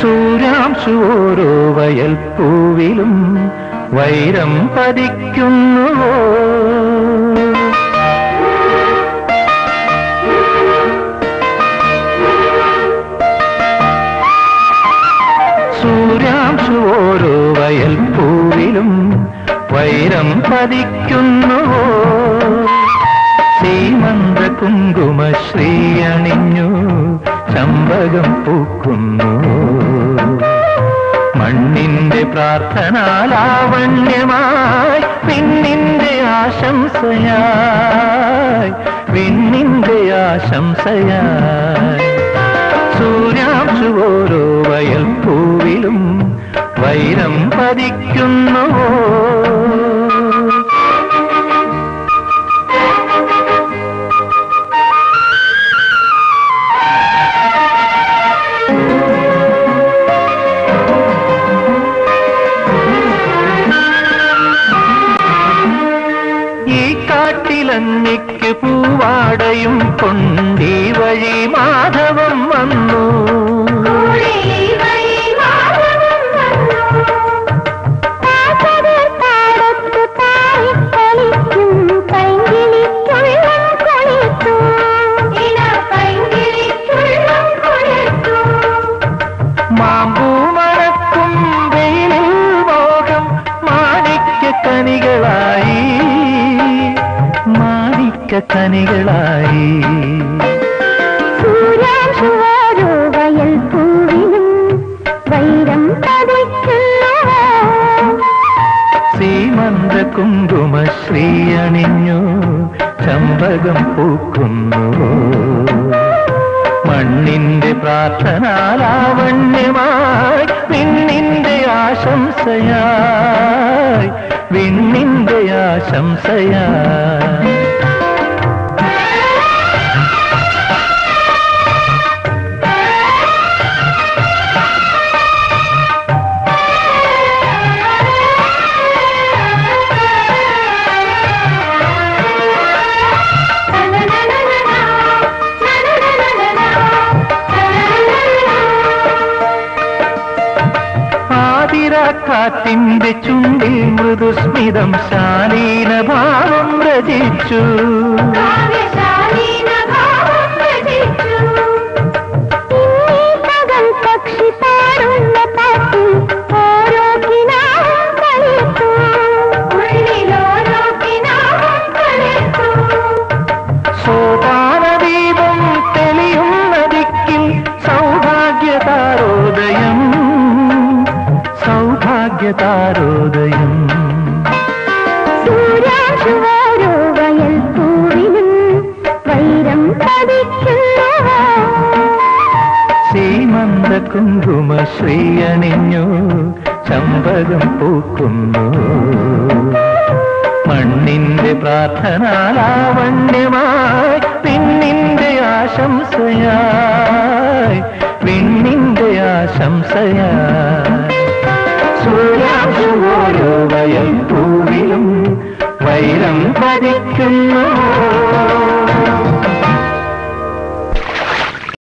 സൂര്യാംശുവോരോ വയൽ പൂവിലും വൈരം പതിക്കുന്നുവോ, സൂര്യാംശുവോരോ വയൽ പൂവിലും വൈരം പതിക്കുന്നുവോ, സീമന്ത കുങ്കുമശ്രീ അണിഞ്ഞു ചമ്പകം പൂക്കുന്നു, മണ്ണിന്റെ പ്രാർത്ഥന ലാവണ്യമായി വിണ്ണിന്റെ ആശംസയായി വിണ്ണിന്റെ ആശംസയായി. സൂര്യാംശുവോരോ വയൽ പൂവിലും വൈരം പതിക്കുന്നുവോ, ിക്ക് പൂവാടയും കൊണ്ടീ വഴി മാധവം വന്നു, മാമ്പൂ മറക്കും വെയിലിൽ മോഹം മാണിക്ക കണികളായി കണികളായി. സൂര്യാംശുവോരോ വയൽ പൂവിലും വൈരം പതിക്കുന്നുവോ, സീമന്ത കുങ്കുമശ്രീ അണിഞ്ഞു ചമ്പകം പൂക്കുന്നുവോ, മണ്ണിന്റെ പ്രാർത്ഥന ലാവണ്യമായി വിണ്ണിന്റെ ആശംസയായി വിണ്ണിന്റെ ആശംസയായി. കാറ്റിന്റെ ചുണ്ടിൽ മൃദുസ്മിതം ശാലീന ഭാവം രചിച്ചു, സോപാനദീപം തെളിയും നദിക്കിൽ സൗഭാഗ്യതാരോദയം താരോദയം. സൂര്യാംശുവോരോ വയൽ പൂവിലും വൈരം പതിക്കുന്നുവോ, സീമന്ത കുങ്കുമശ്രീ അണിഞ്ഞു ചമ്പകം പൂക്കുന്നു, മണ്ണിന്റെ പ്രാർത്ഥന ലാവണ്യമായി വിണ്ണിന്റെ ആശംസയായി വിണ്ണിന്റെ ആശംസയായി. സൂര്യാംശുവോരോ വയൽ പൂവിലും വൈരം പതിക്കുന്നുവോ.